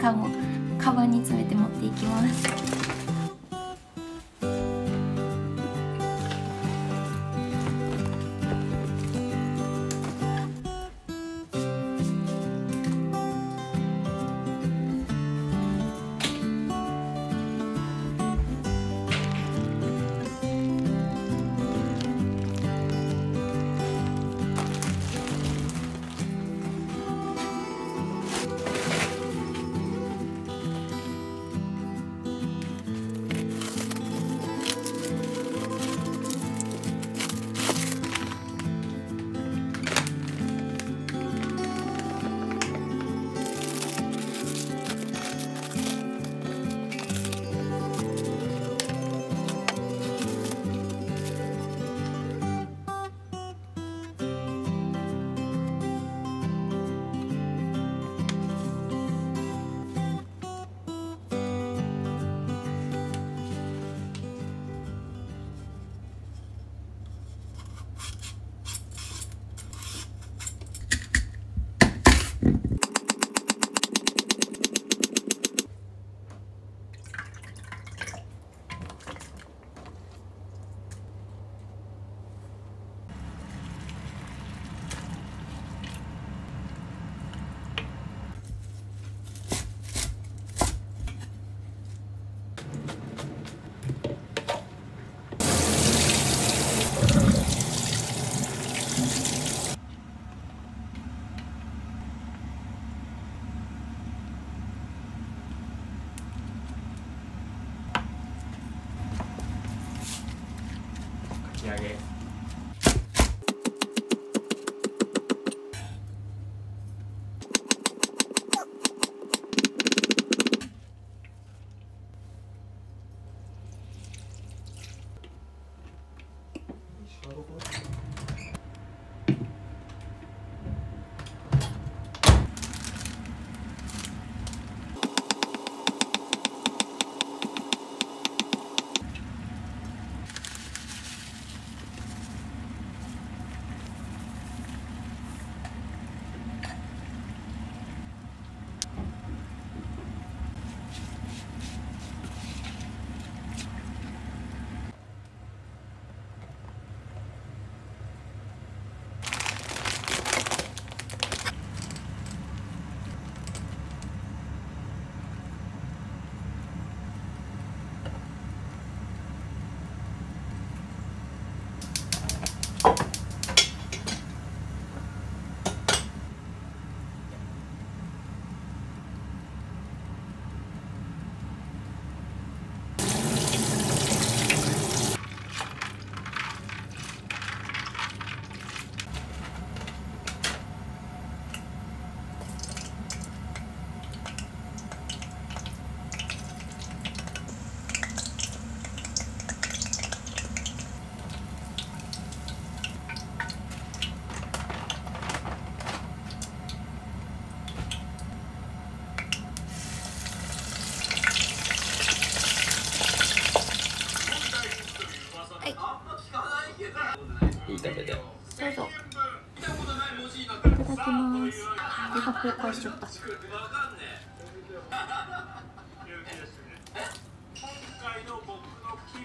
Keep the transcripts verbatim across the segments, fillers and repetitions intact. かもカバンに詰めて持っていきます。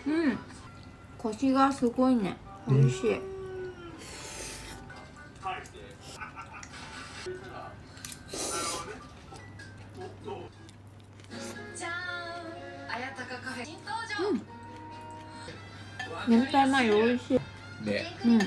うん、コシがすごいね。美味しい。うん、明太マヨ美味しい。うん。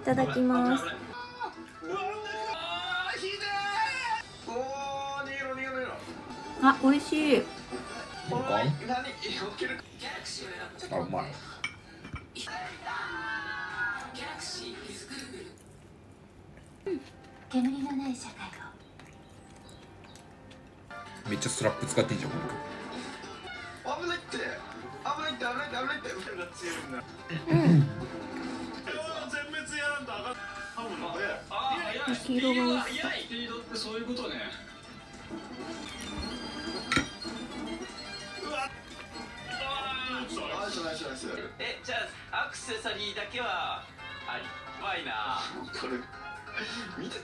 いただきます。あ、美味しい。あ、うまい。煙のない社会を。めっちゃスラップ使っていいじゃん。危ないって、危ないって、危ないって、危ないって、歌が強いんだ。うん。スピードが速い。スピードってそういうことね。うわっ。え、じゃあアクセサリーだけはあり。うまいな。これ見て。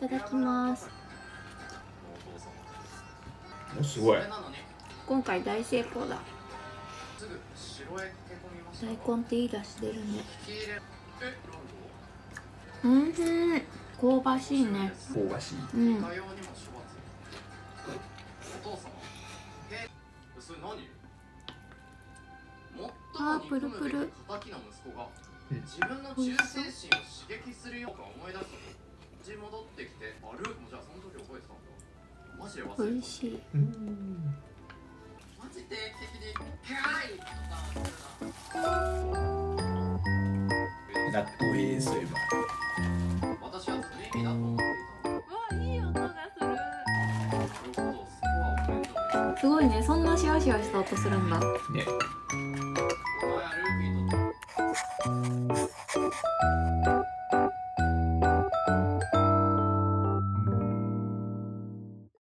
ただきます。すごい、今回大成功だ。大根っていい出汁出るね。うんふん、香ばしいね。香ばしい、うん。あー、プルプル。自分の忠誠心を刺激するような思い出すのに戻ってきて、あるもじゃあその時覚えてたんだ。マジで忘れた。美味しい。マジ定期的にはい。納豆いい、そういえば。私はそれだと思っていた。わ、いい音がする。すごいね、そんなシワシワした音するんだ。ね。